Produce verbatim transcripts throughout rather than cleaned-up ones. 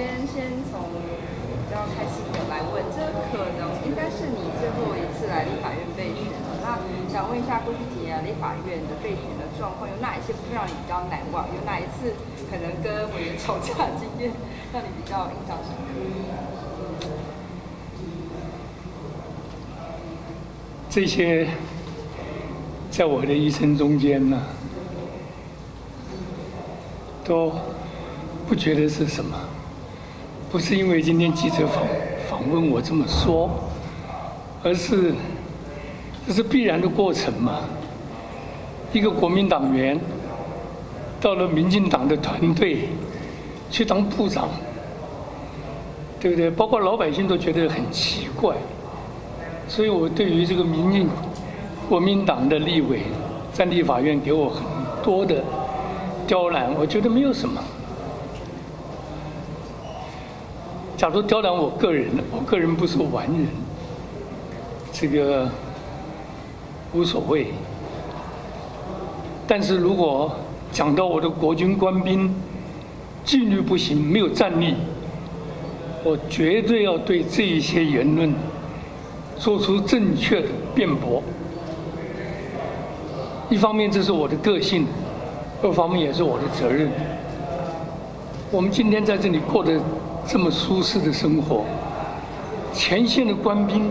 先先从比较开心的来问，这可能应该是你最后一次来立法院备选了。那想问一下，过去几年立法院的备选的状况，有哪一些部分让你比较难忘？有哪一次可能跟委员吵架的经验让你比较印象深刻？这些在我的一生中间呢，都不觉得是什么。 不是因为今天记者访访问我这么说，而是这是必然的过程嘛。一个国民党员到了民进党的团队去当部长，对不对？包括老百姓都觉得很奇怪，所以我对于这个民进国民党的立委在立法院给我很多的刁难，我觉得没有什么。 假如刁难我个人，我个人不是完人，这个无所谓。但是如果讲到我的国军官兵纪律不行，没有战力，我绝对要对这一些言论做出正确的辩驳。一方面这是我的个性，二方面也是我的责任。我们今天在这里过得 这么舒适的生活，前线的官兵、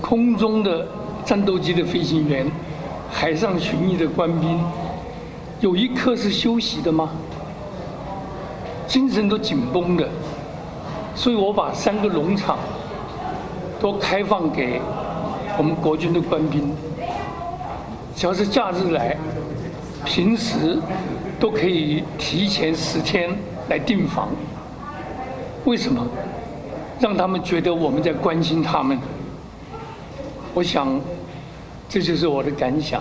空中的战斗机的飞行员、海上巡弋的官兵，有一刻是休息的吗？精神都紧绷的，所以我把三个农场都开放给我们国军的官兵，只要是假日来，平时都可以提前十天来订房。 为什么让他们觉得我们在关心他们？我想，这就是我的感想。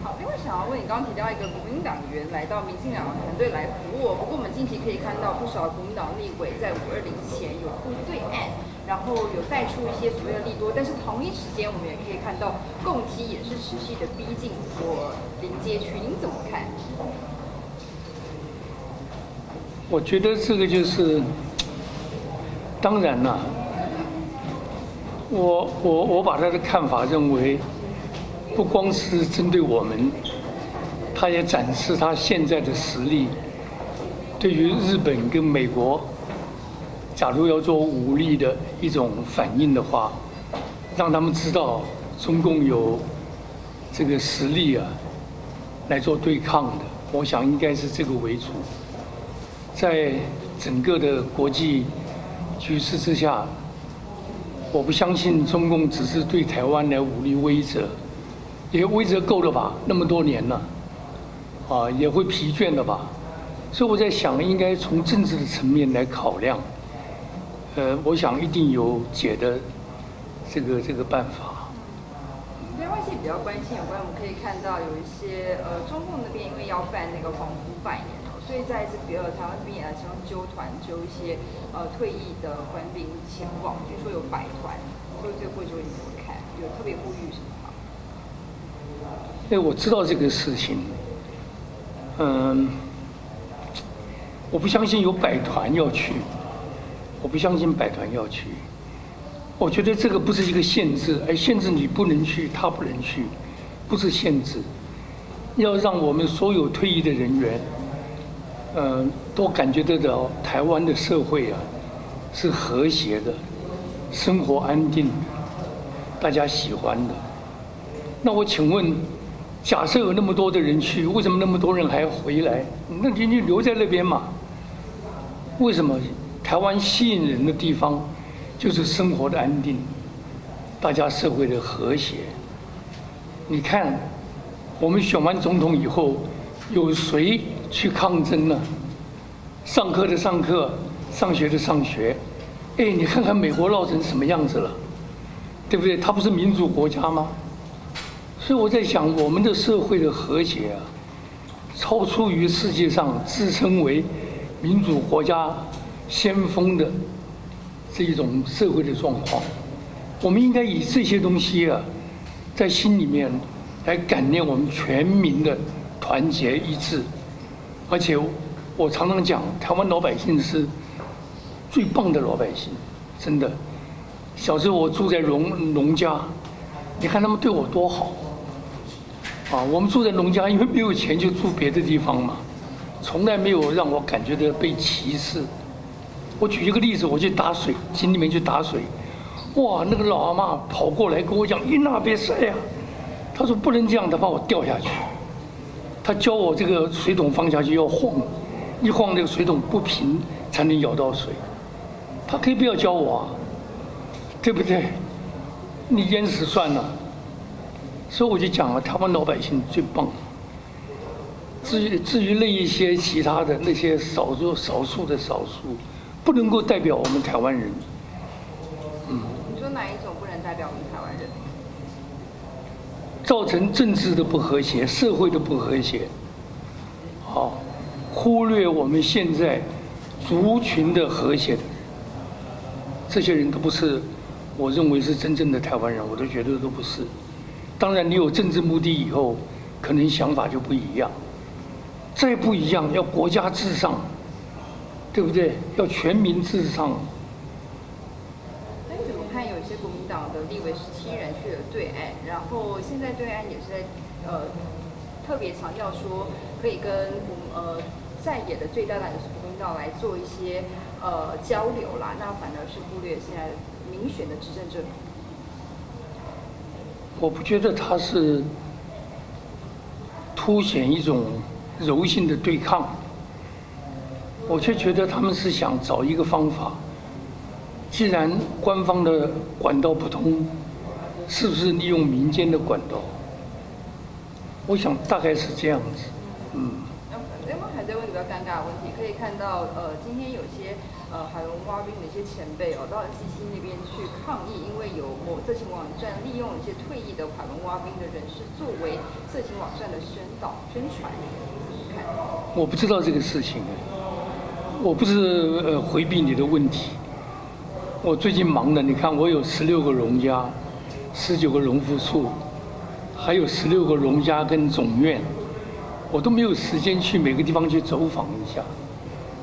好，另外想要问你，刚刚提到一个国民党员来到民进党的团队来服务，不过我们近期可以看到不少国民党立委在五二零前有互对岸，然后有带出一些所谓的利多，但是同一时间我们也可以看到共机也是持续的逼近我临街区，您怎么看？我觉得这个就是。 当然啦，我我我把他的看法认为，不光是针对我们，他也展示他现在的实力。对于日本跟美国，假如要做武力的一种反应的话，让他们知道中共有这个实力啊，来做对抗的。我想应该是这个为主，在整个的国际 局势之下，我不相信中共只是对台湾来武力威慑，也威慑够了吧？那么多年了，啊，也会疲倦了吧？所以我在想，应该从政治的层面来考量。呃，我想一定有解的这个这个办法。对外界比较关心有关，我们可以看到有一些呃，中共那边因为要办那个黄埔百年。 所以在这边，台湾这边也希望揪团揪一些呃退役的官兵前往，据说有百团，所以对惠州你怎么看？有特别呼吁什么吗？哎，我知道这个事情，嗯，我不相信有百团要去，我不相信百团要去，我觉得这个不是一个限制，哎，限制你不能去，他不能去，不是限制，要让我们所有退役的人员。 呃，都感觉得到台湾的社会啊是和谐的，生活安定的，大家喜欢的。那我请问，假设有那么多的人去，为什么那么多人还回来？那你就留在那边嘛。为什么台湾吸引人的地方就是生活的安定，大家社会的和谐？你看，我们选完总统以后，有谁 去抗争了，上课的上课，上学的上学，哎，你看看美国闹成什么样子了，对不对？它不是民主国家吗？所以我在想，我们的社会的和谐啊，超出于世界上自称为民主国家先锋的这一种社会的状况。我们应该以这些东西啊，在心里面来感念我们全民的团结一致。 而且，我常常讲，台湾老百姓是最棒的老百姓，真的。小时候我住在农农家，你看他们对我多好啊！我们住在农家，因为没有钱就住别的地方嘛，从来没有让我感觉到被歧视。我举一个例子，我去打水，井里面去打水，哇，那个老阿嬷跑过来跟我讲：“你那别晒呀！”她说：“不能这样，她怕我掉下去。”她教我这个水桶放下去要晃，一晃这个水桶不平才能舀到水。她可以不要教我啊。 对不对？你淹死算了。所以我就讲了，台湾老百姓最棒。至于至于那一些其他的那些少数少数的少数，不能够代表我们台湾人。嗯。你说哪一种不能代表我们台湾人？造成政治的不和谐，社会的不和谐。好，忽略我们现在族群的和谐的，这些人都不是。 我认为是真正的台湾人，我都觉得都不是。当然，你有政治目的以后，可能想法就不一样。再不一样，要国家至上，对不对？要全民至上。那你怎么看有些国民党的立委十七人去了对岸，然后现在对岸也是在呃特别强调说，可以跟呃在野的最大党也是国民党来做一些呃交流啦，那反而是忽略现在的 民选的执政政府，我不觉得它是凸显一种柔性的对抗，我却觉得他们是想找一个方法。既然官方的管道不通，是不是利用民间的管道？我想大概是这样子。嗯。那另外还在问比较尴尬的问题，可以看到呃，今天有些。 呃，海龙蛙兵的一些前辈哦，到 N C C 那边去抗议，因为有某色情网站利用一些退役的海龙蛙兵的人士作为色情网站的宣导宣传。你看，我不知道这个事情，我不是呃回避你的问题。我最近忙的，你看我有十六个农家，十九个农夫处，还有十六个农家跟总院，我都没有时间去每个地方去走访一下。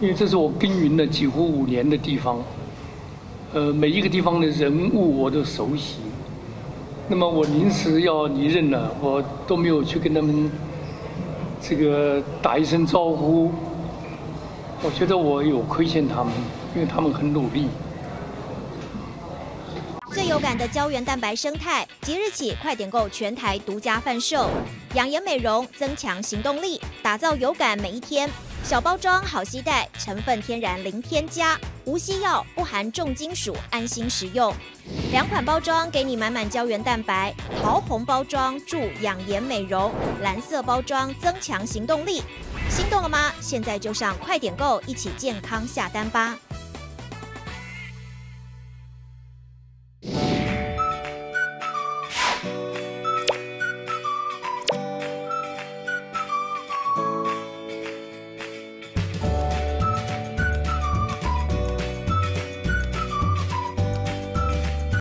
因为这是我耕耘了几乎五年的地方，呃，每一个地方的人物我都熟悉。那么我临时要离任了，我都没有去跟他们这个打一声招呼。我觉得我有亏欠他们，因为他们很努力。最有感的胶原蛋白生态，即日起快点购全台独家贩售，养颜美容，增强行动力，打造有感每一天。 小包装好携带，成分天然零添加，无西药，不含重金属，安心食用。两款包装给你满满胶原蛋白，桃红包装助养颜美容，蓝色包装增强行动力。心动了吗？现在就上快点购，一起健康下单吧！